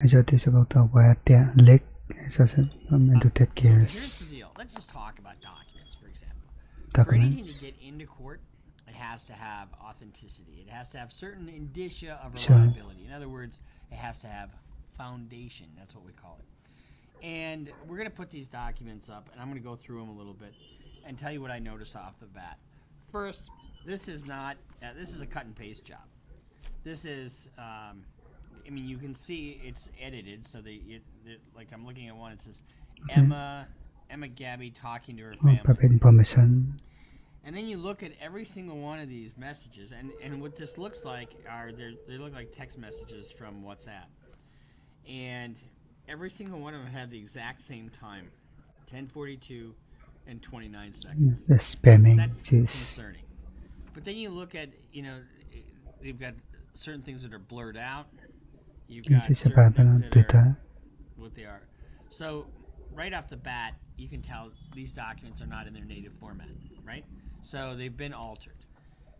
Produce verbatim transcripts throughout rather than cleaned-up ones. Majority is about to wear their leg. It's also not meant to take care of. Here's the deal. Let's just talk about documents, for example. Documents. For anything to get into court, it has to have authenticity. It has to have certain indicia of reliability. Sure. In other words, it has to have foundation. That's what we call it. And we're going to put these documents up, and I'm going to go through them a little bit and tell you what I noticed off the bat. First, this is not, uh, this is a cut and paste job. This is, um, I mean, you can see it's edited, so they, it, it, like I'm looking at one, it says, okay. Emma, Emma Gabby talking to her family. Oh, permission. And then you look at every single one of these messages, and, and what this looks like are, they look like text messages from WhatsApp. And every single one of them had the exact same time, ten forty-two and twenty-nine seconds. They're spamming. That's Jeez. Concerning. But then you look at, you know, they've got certain things that are blurred out. You've got certain things that are what they are. So right off the bat, you can tell these documents are not in their native format, right? So they've been altered.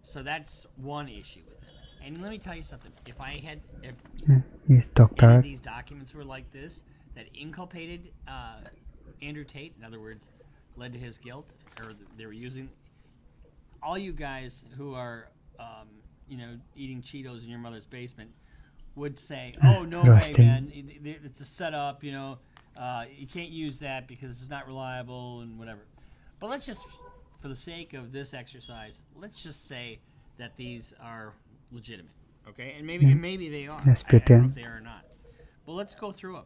So that's one issue with it. And let me tell you something. If I had, if any of these documents were like this, that inculpated uh, Andrew Tate, in other words, led to his guilt, or they were using, all you guys who are, um, you know, eating Cheetos in your mother's basement, would say, oh, no way, man, it's a setup, you know, uh, you can't use that because it's not reliable and whatever. But let's just, for the sake of this exercise, let's just say that these are legitimate, okay? And maybe, mm. and maybe they are. Yes, I, I don't know if they are or not. But let's go through them.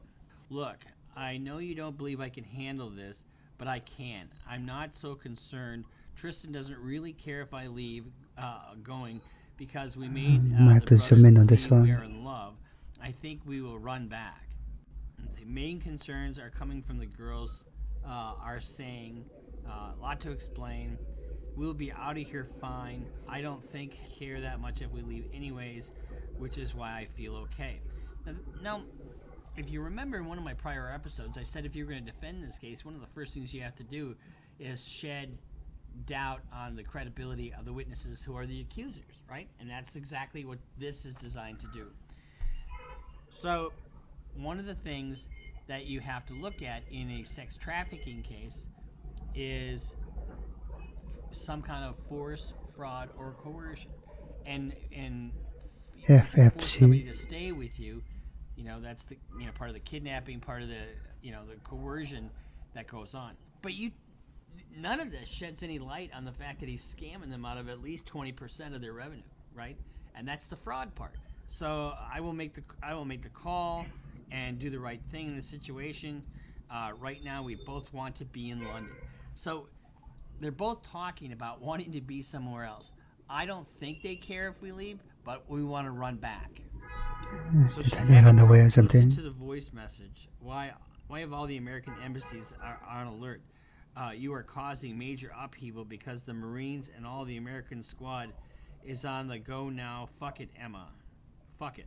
Look, I know you don't believe I can handle this, but I can. I'm not so concerned. Tristan doesn't really care if I leave uh, going because we made uh, I have to zoom in on this one. We are in love. I think we will run back. The main concerns are coming from the girls uh, are saying uh, a lot to explain. We'll be out of here fine. I don't think care that much if we leave anyways, which is why I feel okay. Now, now if you remember in one of my prior episodes, I said if you're going to defend this case, one of the first things you have to do is shed doubt on the credibility of the witnesses who are the accusers, right? And that's exactly what this is designed to do. So one of the things that you have to look at in a sex trafficking case is some kind of force, fraud, or coercion. And and if you force somebody to stay with you, you know, that's the you know part of the kidnapping, part of the you know the coercion that goes on. But you none of this sheds any light on the fact that he's scamming them out of at least twenty percent of their revenue, right? And that's the fraud part. So I will make the I will make the call and do the right thing in the situation. Uh, right now, we both want to be in London. So they're both talking about wanting to be somewhere else. I don't think they care if we leave, but we want to run back. So she's on the way or something. Listen to the voice message. Why? Why have all the American embassies are on alert? Uh, you are causing major upheaval because the Marines and all the American squad is on the go now. Fuck it, Emma. Fuck it.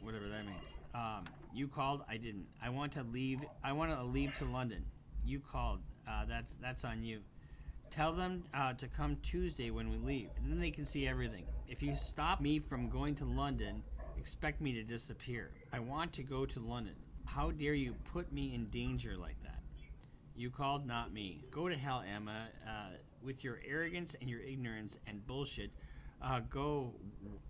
Whatever that means. Um, you called. I didn't. I want to leave. I want to leave to London. You called. Uh, that's that's on you. Tell them uh, to come Tuesday when we leave, and then they can see everything. If you stop me from going to London, expect me to disappear. I want to go to London. How dare you put me in danger like that? You called, not me. Go to hell, Emma. Uh, with your arrogance and your ignorance and bullshit, uh, go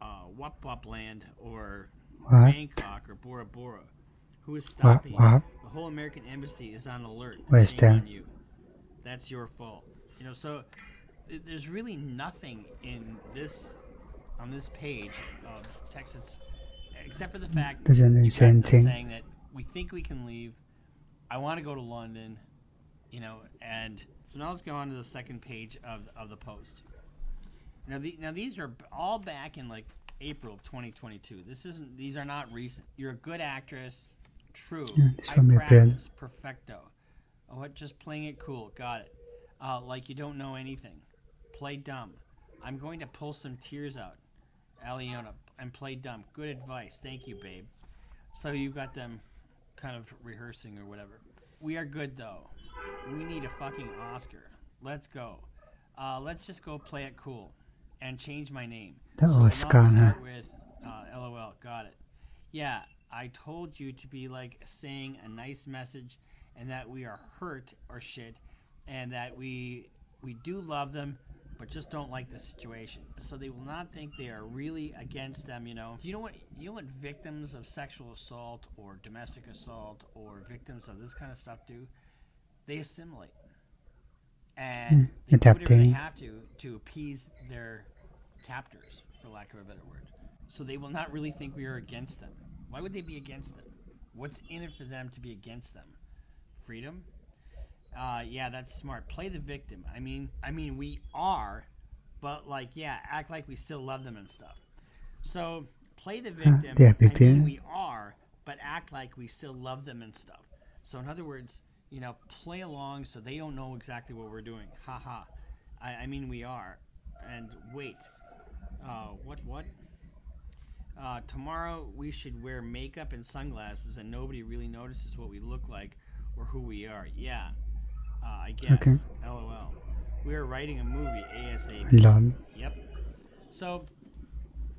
uh, Wup Wup Land or what? Bangkok or Bora Bora. Who is stopping? What? What? The whole American embassy is on alert. Where's that? You. That's your fault. You know, so th there's really nothing in this on this page of Texas, except for the fact that they're saying that we think we can leave. I want to go to London. You know, and so now let's go on to the second page of, of the post. Now, the, now these are all back in like April of twenty twenty-two. This isn't; these are not recent. You're a good actress, true. Yeah, I practice perfecto. Oh, what? Just playing it cool. Got it. Uh, like you don't know anything. Play dumb. I'm going to pull some tears out, Aliona, and play dumb. Good advice. Thank you, babe. So you got them kind of rehearsing or whatever. We are good though. We need a fucking Oscar. Let's go. Uh, let's just go play it cool and change my name. That so was gonna start with uh, LOL. Got it. Yeah, I told you to be like saying a nice message and that we are hurt or shit and that we we do love them but just don't like the situation. So they will not think they are really against them, you know. You know what, you know what victims of sexual assault or domestic assault or victims of this kind of stuff do? They assimilate. And they do whatever they have to to appease their captors, for lack of a better word. So they will not really think we are against them. Why would they be against them? What's in it for them to be against them? Freedom? Uh, yeah, that's smart. Play the victim. I mean, I mean, we are, but like, yeah, act like we still love them and stuff. So play the victim. Yeah, I mean, we are, but act like we still love them and stuff. So in other words, you know, play along so they don't know exactly what we're doing. Ha ha. I, I mean, we are. And wait. Uh, what, what? Uh, tomorrow we should wear makeup and sunglasses and nobody really notices what we look like or who we are. Yeah. Uh, I guess. Okay. LOL. We are writing a movie ASAP. Love. Yep. So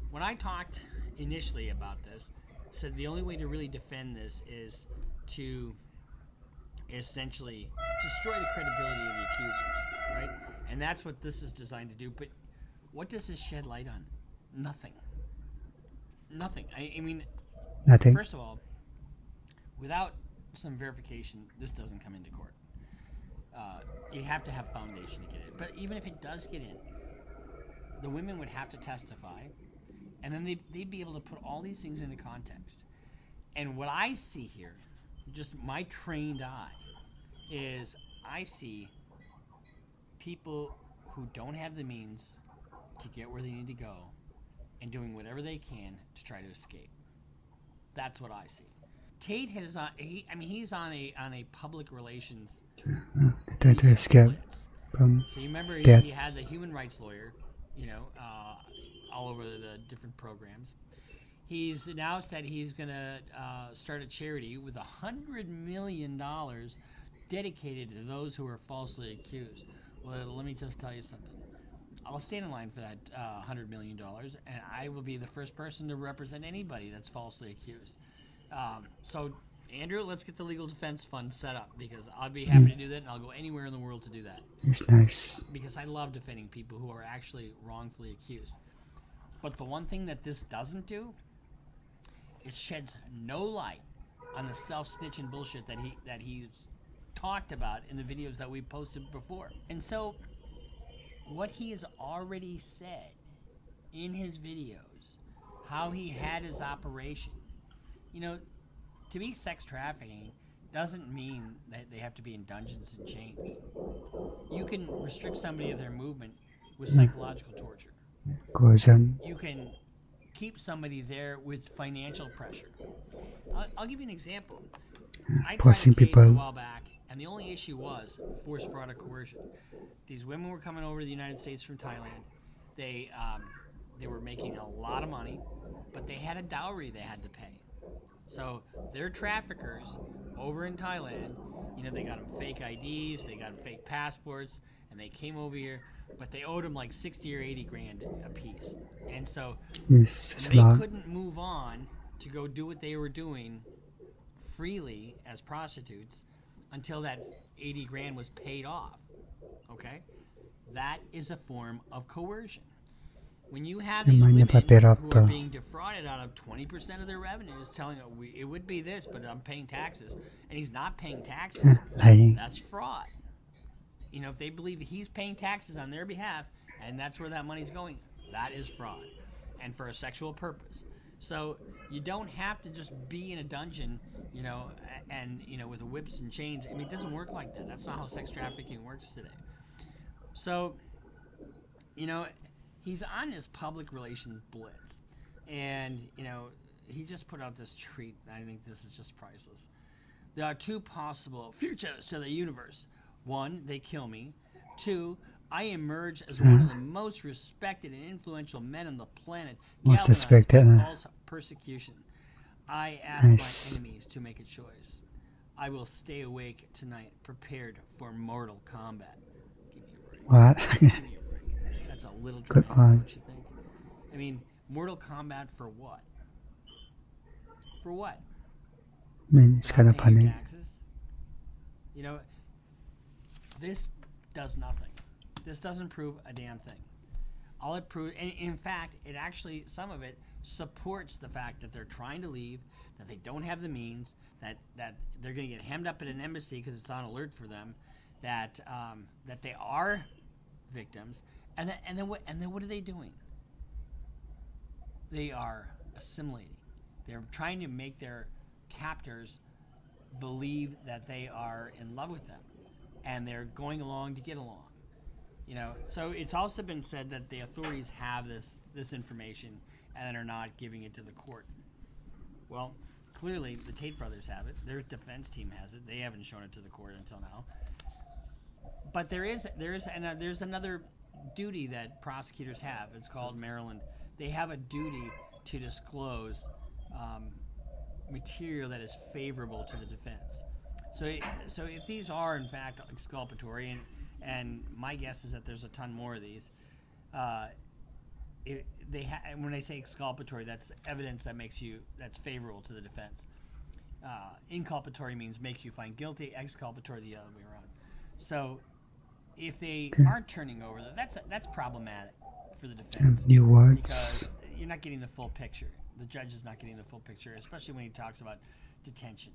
when I talked initially about this, I said the only way to really defend this is to... essentially destroy the credibility of the accusers, right? And that's what this is designed to do. But what does this shed light on? Nothing. Nothing. I, I mean, nothing. First of all, without some verification, this doesn't come into court. Uh, you have to have foundation to get in. But even if it does get in, the women would have to testify, and then they'd, they'd be able to put all these things into context. And what I see here, just my trained eye, is I see people who don't have the means to get where they need to go and doing whatever they can to try to escape. That's what I see. Tate has on, he, I mean, he's on a on a public relations to escape from. So you remember he, he had the human rights lawyer, you know, uh, all over the different programs. He's now said he's going to uh, start a charity with one hundred million dollars dedicated to those who are falsely accused. Well, let me just tell you something. I'll stand in line for that uh, one hundred million dollars, and I will be the first person to represent anybody that's falsely accused. Um, so, Andrew, let's get the legal defense fund set up, because I'd be happy mm. to do that, and I'll go anywhere in the world to do that. That's nice. Because I love defending people who are actually wrongfully accused. But the one thing that this doesn't do... it sheds no light on the self-snitching bullshit that he that he's talked about in the videos that we posted before. And so what he has already said in his videos, how he had his operation, you know, to be sex trafficking doesn't mean that they have to be in dungeons and chains. You can restrict somebody of their movement with psychological torture. You can keep somebody there with financial pressure. I'll, I'll give you an example. I tried a case a while back, and the only issue was forced fraud or coercion. These women were coming over to the United States from Thailand. They um, they were making a lot of money, but they had a dowry they had to pay. So their traffickers over in Thailand, you know, they got them fake I Ds, they got them fake passports, and they came over here. But they owed him like sixty or eighty grand a piece. And so yes, they couldn't move on to go do what they were doing freely as prostitutes until that eighty grand was paid off. Okay? That is a form of coercion. When you have these women who are being defrauded out of twenty percent of their revenues, telling them it would be this, but I'm paying taxes, and he's not paying taxes, that's fraud. You know, if they believe he's paying taxes on their behalf and that's where that money's going, that is fraud, and for a sexual purpose. So you don't have to just be in a dungeon, you know, and, you know, with whips and chains. I mean, it doesn't work like that. That's not how sex trafficking works today. So, you know, he's on his public relations blitz, and, you know, he just put out this tweet. I think this is just priceless. There are two possible futures to the universe. One, they kill me. Two, I emerge as one of the most respected and influential men on the planet, galvanized by false persecution. I ask nice. my enemies to make a choice. I will stay awake tonight, prepared for mortal combat. Give me a break. What? Give me a break. That's a little dramatic, don't you think? I mean, mortal combat for what? For what? Man, it's kind of funny. Taxes? You know, this does nothing. This doesn't prove a damn thing. All it proves, and in fact, it actually, some of it supports the fact that they're trying to leave, that they don't have the means, that, that they're going to get hemmed up at an embassy because it's on alert for them, that um, that they are victims, and then and then what and then what are they doing? They are assimilating. They're trying to make their captors believe that they are in love with them, and they're going along to get along. You know, so it's also been said that the authorities have this this information and are not giving it to the court. Well, clearly the Tate brothers have it. Their defense team has it. They haven't shown it to the court until now. But there is there is and uh, there's another duty that prosecutors have. It's called Maryland. They have a duty to disclose um, material that is favorable to the defense. So so if these are in fact exculpatory, and and my guess is that there's a ton more of these. Uh, it, they ha when I say exculpatory, that's evidence that makes you that's favorable to the defense. Uh, inculpatory means makes you find guilty. Exculpatory the other way around. So, if they aren't turning over, that's that's problematic for the defense. New words. Because you're not getting the full picture. The judge is not getting the full picture, especially when he talks about detention.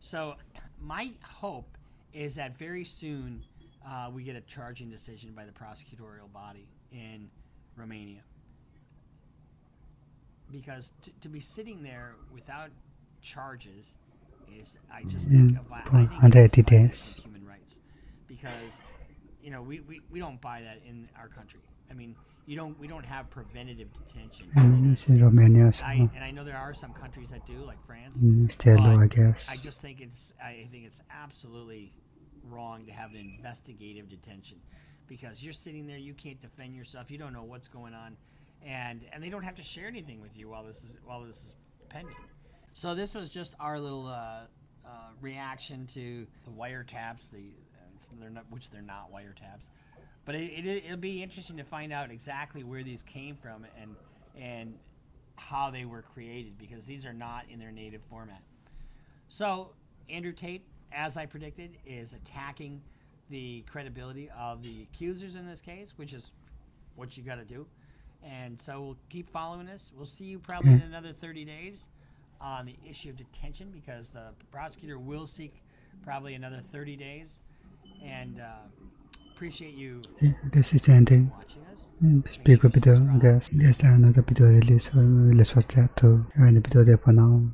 So, my hope is that very soon. Uh, we get a charging decision by the prosecutorial body in Romania. Because t to be sitting there without charges is, I just think, mm. a, I think it's a violation of human rights. Because, you know, we, we, we don't buy that in our country. I mean, you don't, we don't have preventative detention. Mm, it's in Romania, and, so. I, and I know there are some countries that do, like France. Mm, still, I guess. I just think it's, I think it's absolutely wrong to have an investigative detention, because you're sitting there, you can't defend yourself, you don't know what's going on, and and they don't have to share anything with you while this is while this is pending. So this was just our little uh, uh, reaction to the wiretaps, the uh, they're not, which they're not wiretaps, but it, it it'll be interesting to find out exactly where these came from and and how they were created, because these are not in their native format. So Andrew Tate, as I predicted, is attacking the credibility of the accusers in this case, which is what you got to do. And so we'll keep following this. We'll see you probably in another thirty days on the issue of detention, because the prosecutor will seek probably another thirty days. And uh, appreciate you. Yeah, this is ending. Speak a video, guys. There's another video release. Let's watch that too. And the video there for now.